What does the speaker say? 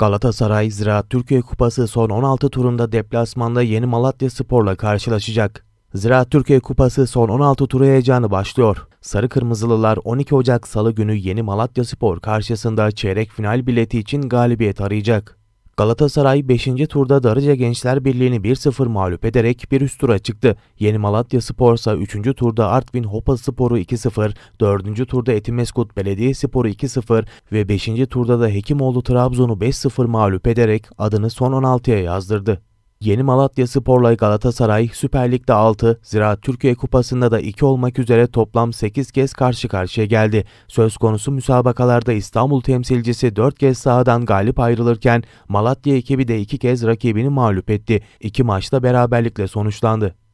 Galatasaray Ziraat Türkiye Kupası son 16 turunda deplasmanda Yeni Malatyaspor'la karşılaşacak. Ziraat Türkiye Kupası son 16 turu heyecanı başlıyor. Sarı Kırmızılılar 12 Ocak Salı günü Yeni Malatyaspor karşısında çeyrek final bileti için galibiyet arayacak. Galatasaray 5. turda Darıca Gençler Birliği'ni 1-0 mağlup ederek bir üst tura çıktı. Yeni Malatyaspor ise 3. turda Artvin Hopa Sporu 2-0, 4. turda Etimesgut Belediyesi Sporu 2-0 ve 5. turda da Hekimoğlu Trabzon'u 5-0 mağlup ederek adını son 16'ya yazdırdı. Yeni Malatyaspor'la Galatasaray Süper Lig'de 6, Ziraat Türkiye Kupası'nda da 2 olmak üzere toplam 8 kez karşı karşıya geldi. Söz konusu müsabakalarda İstanbul temsilcisi 4 kez sahadan galip ayrılırken Malatya ekibi de 2 kez rakibini mağlup etti. 2 maçta beraberlikle sonuçlandı.